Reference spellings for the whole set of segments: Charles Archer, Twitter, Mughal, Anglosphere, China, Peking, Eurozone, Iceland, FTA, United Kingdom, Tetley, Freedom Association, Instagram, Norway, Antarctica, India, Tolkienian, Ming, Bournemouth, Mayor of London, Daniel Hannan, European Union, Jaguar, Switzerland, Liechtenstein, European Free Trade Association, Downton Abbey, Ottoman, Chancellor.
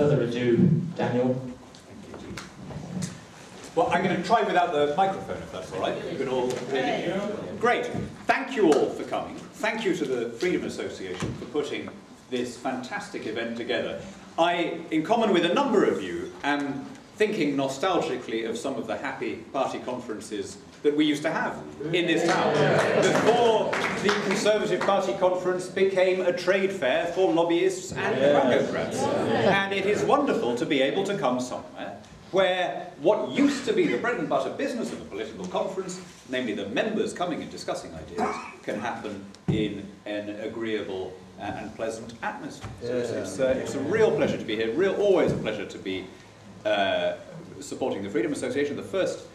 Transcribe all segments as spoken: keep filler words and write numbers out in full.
further ado, Daniel. Thank you. Well, I'm going to try without the microphone, if that's all right. You can all... Great. Thank you all for coming. Thank you to the Freedom Association for putting this fantastic event together. I, in common with a number of you, am thinking nostalgically of some of the happy party conferences that we used to have in this town before the Conservative Party conference became a trade fair for lobbyists and programs. And it is wonderful to be able to come somewhere where what used to be the bread and butter business of a political conference, namely the members coming and discussing ideas, can happen in an agreeable and pleasant atmosphere. So it's, it's, uh, it's a real pleasure to be here, real, always a pleasure to be uh, supporting the Freedom Association, the first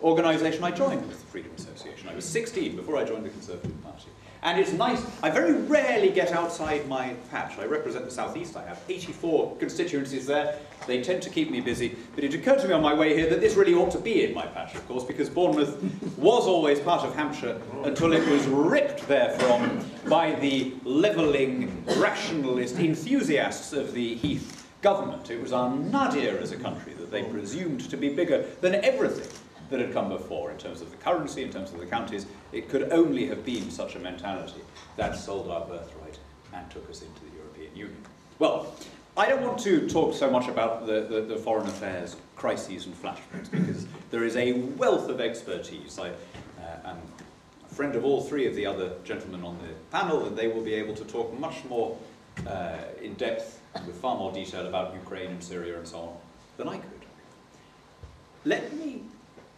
organisation I joined was the Freedom Association. I was sixteen before I joined the Conservative Party. And it's nice, I very rarely get outside my patch. I represent the Southeast, I have eighty-four constituencies there. They tend to keep me busy, but it occurred to me on my way here that this really ought to be in my patch, of course, because Bournemouth was always part of Hampshire until it was ripped therefrom by the levelling, rationalist enthusiasts of the Heath government. It was our nadir as a country that they presumed to be bigger than everything that had come before, in terms of the currency, in terms of the counties. It could only have been such a mentality that sold our birthright and took us into the European Union. Well, I don't want to talk so much about the, the, the foreign affairs crises and flashbacks, because there is a wealth of expertise. I uh, am a friend of all three of the other gentlemen on the panel, and they will be able to talk much more uh, in depth and with far more detail about Ukraine and Syria and so on than I could. Let me,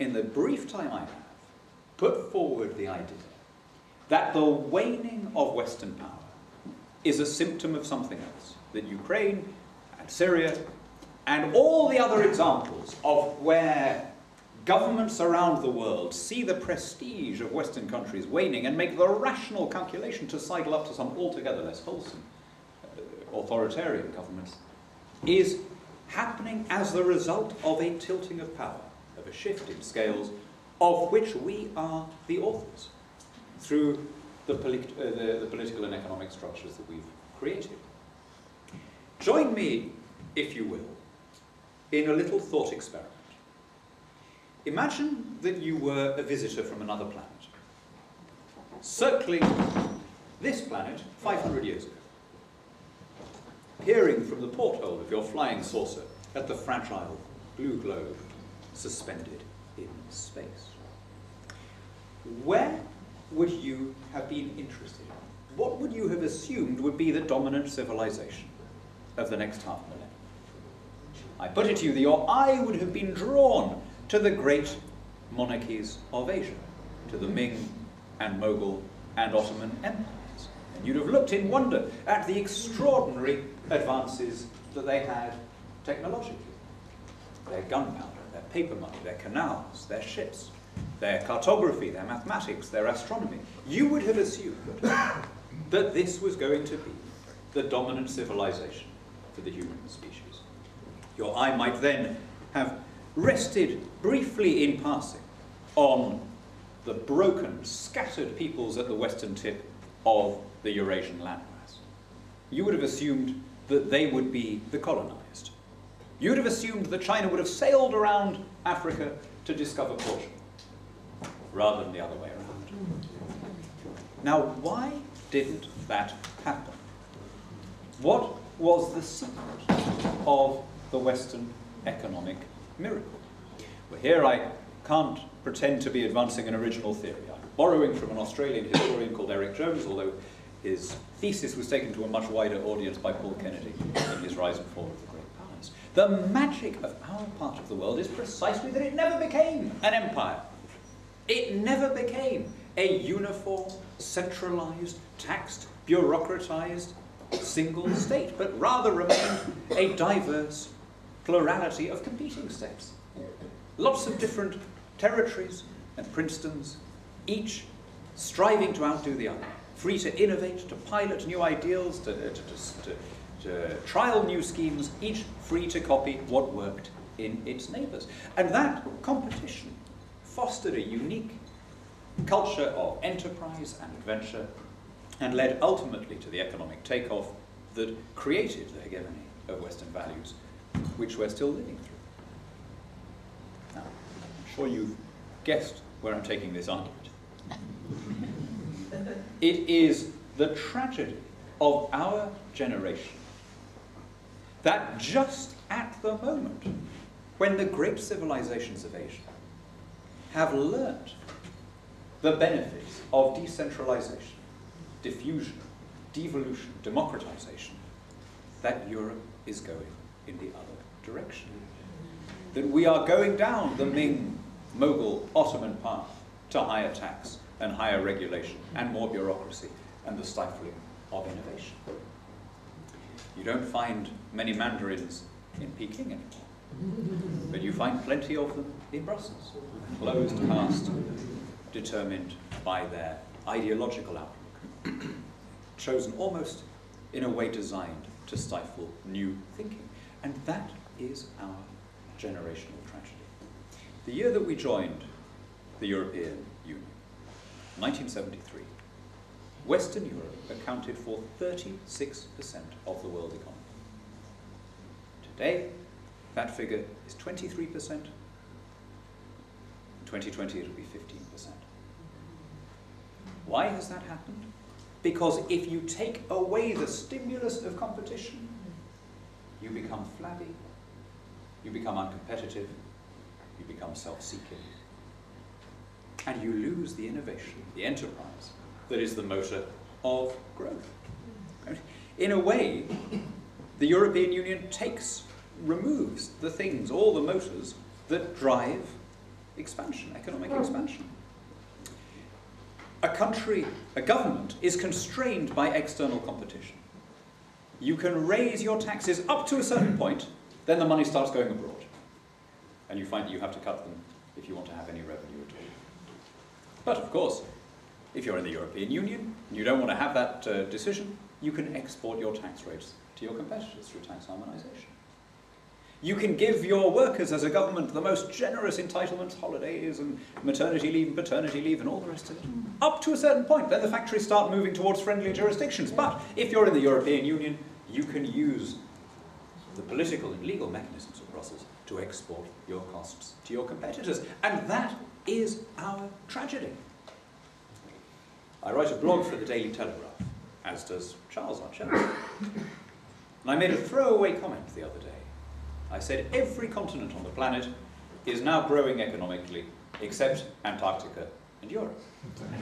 in the brief time I have, put forward the idea that the waning of Western power is a symptom of something else, that Ukraine and Syria and all the other examples of where governments around the world see the prestige of Western countries waning and make the rational calculation to cycle up to some altogether less wholesome uh, authoritarian governments, is happening as the result of a tilting of power, of a shift in scales, of which we are the authors through the, polit uh, the, the political and economic structures that we've created. Join me, if you will, in a little thought experiment. Imagine that you were a visitor from another planet, circling this planet five hundred years ago, peering from the porthole of your flying saucer at the fragile blue globe suspended in space. Where would you have been interested in? What would you have assumed would be the dominant civilization of the next half millennium? I put it to you that your eye would have been drawn to the great monarchies of Asia, to the Ming and Mughal and Ottoman empires. And you'd have looked in wonder at the extraordinary advances that they had technologically, their gunpowder, their paper money, their canals, their ships, their cartography, their mathematics, their astronomy. You would have assumed that this was going to be the dominant civilization for the human species. Your eye might then have rested briefly in passing on the broken, scattered peoples at the western tip of the Eurasian landmass. You would have assumed that they would be the colonized. You'd have assumed that China would have sailed around Africa to discover Portugal, rather than the other way around. Now, why didn't that happen? What was the secret of the Western economic miracle? Well, here I can't pretend to be advancing an original theory. I'm borrowing from an Australian historian called Eric Jones, although his thesis was taken to a much wider audience by Paul Kennedy in his Rise and Fall of the Great Powers. The magic of our part of the world is precisely that it never became an empire. It never became a uniform, centralised, taxed, bureaucratised single state, but rather remained a diverse plurality of competing states. Lots of different territories and princedoms, each striving to outdo the other, free to innovate, to pilot new ideals, to, to, to, to, to trial new schemes, each free to copy what worked in its neighbours. And that competition fostered a unique culture of enterprise and adventure, and led ultimately to the economic takeoff that created the hegemony of Western values which we're still living through. Now, I'm sure you've guessed where I'm taking this argument. It is the tragedy of our generation that just at the moment when the great civilizations of Asia have learned the benefits of decentralization, diffusion, devolution, democratization, that Europe is going in the other direction. That we are going down the Ming, Mughal, Ottoman path to higher tax and higher regulation and more bureaucracy and the stifling of innovation. You don't find many Mandarins in Peking anymore, but you find plenty of them in Brussels, closed past, determined by their ideological outlook, chosen almost in a way designed to stifle new thinking. And that is our generational tragedy. The year that we joined the European Union, nineteen seventy-three, Western Europe accounted for thirty-six percent of the world economy. Today, that figure is twenty-three percent. In twenty twenty, it'll be fifteen percent. Why has that happened? Because if you take away the stimulus of competition, you become flabby, you become uncompetitive, you become self-seeking, and you lose the innovation, the enterprise, that is the motor of growth. In a way, the European Union takes, removes the things, all the motors that drive expansion, economic expansion. A country, a government, is constrained by external competition. You can raise your taxes up to a certain point, then the money starts going abroad. And you find that you have to cut them if you want to have any revenue at all. But of course, if you're in the European Union and you don't want to have that uh, decision, you can export your tax rates to your competitors through tax harmonization. You can give your workers as a government the most generous entitlements, holidays and maternity leave and paternity leave and all the rest of it. Up to a certain point, then the factories start moving towards friendly jurisdictions. But if you're in the European Union, you can use the political and legal mechanisms of Brussels to export your costs to your competitors. And that is our tragedy. I write a blog for the Daily Telegraph, as does Charles Archer. And I made a throwaway comment the other day. I said every continent on the planet is now growing economically, except Antarctica and Europe.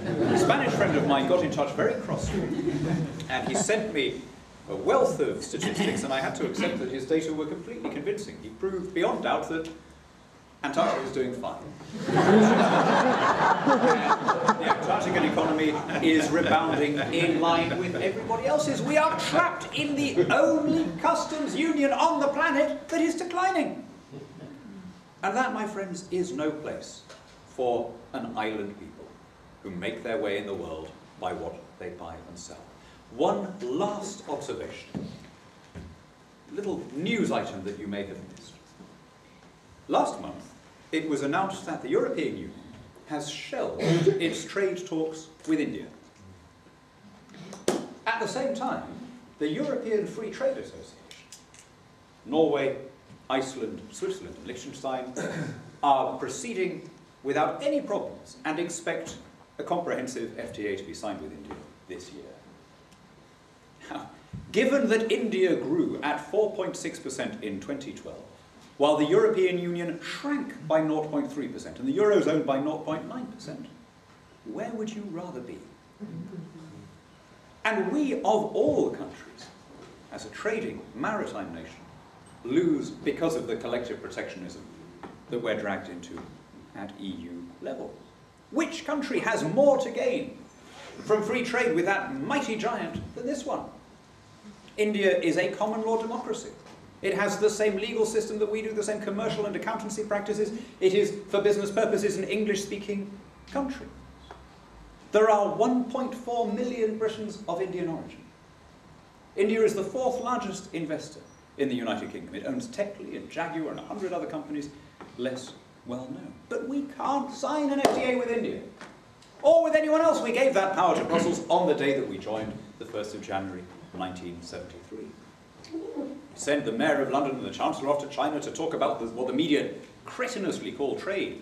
A Spanish friend of mine got in touch very crossly, and he sent me a wealth of statistics, and I had to accept that his data were completely convincing. He proved beyond doubt that Antarctica is doing fine. The Antarctican economy is rebounding in line with everybody else's. We are trapped in the only customs union on the planet that is declining. And that, my friends, is no place for an island people who make their way in the world by what they buy and sell. One last observation, a little news item that you may have missed. Last month, it was announced that the European Union has shelved its trade talks with India. At the same time, the European Free Trade Association, Norway, Iceland, Switzerland, and Liechtenstein are proceeding without any problems and expect a comprehensive F T A to be signed with India this year. Now, given that India grew at four point six percent in twenty twelve, while the European Union shrank by zero point three percent and the Eurozone by zero point nine percent. Where would you rather be? And we, of all countries, as a trading, maritime nation, lose because of the collective protectionism that we're dragged into at E U level. Which country has more to gain from free trade with that mighty giant than this one? India is a common law democracy. It has the same legal system that we do, the same commercial and accountancy practices. It is, for business purposes, an English-speaking country. There are one point four million Britons of Indian origin. India is the fourth largest investor in the United Kingdom. It owns Tetley and Jaguar and a hundred other companies less well-known. But we can't sign an F T A with India or with anyone else. We gave that power to Brussels on the day that we joined, the first of January nineteen seventy-three. sent the Mayor of London and the Chancellor off to China to talk about the, what the media cretinously call trade.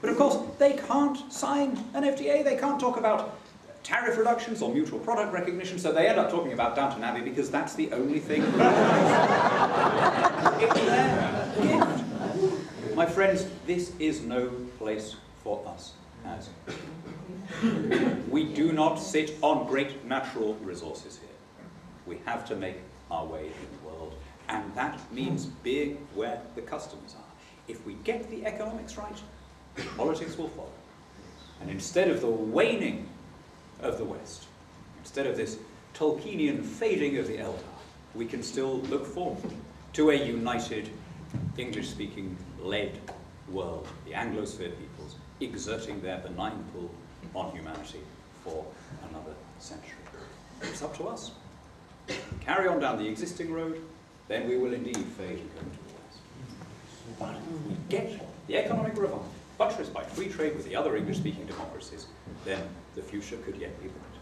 But of course, they can't sign an F T A, they can't talk about tariff reductions or mutual product recognition, so they end up talking about Downton Abbey because that's the only thing. It's their gift. My friends, this is no place for us as we do not sit on great natural resources here. We have to make our way in the world, and that means being where the customers are. If we get the economics right, politics will follow. And instead of the waning of the West, instead of this Tolkienian fading of the Eldar, we can still look forward to a united, English-speaking, led world, the Anglosphere peoples, exerting their benign pull on humanity for another century. It's up to us. Carry on down the existing road, then we will indeed fade and go to the West. But if we get the economic revival, buttressed by free trade with the other English-speaking democracies, then the future could yet be bright.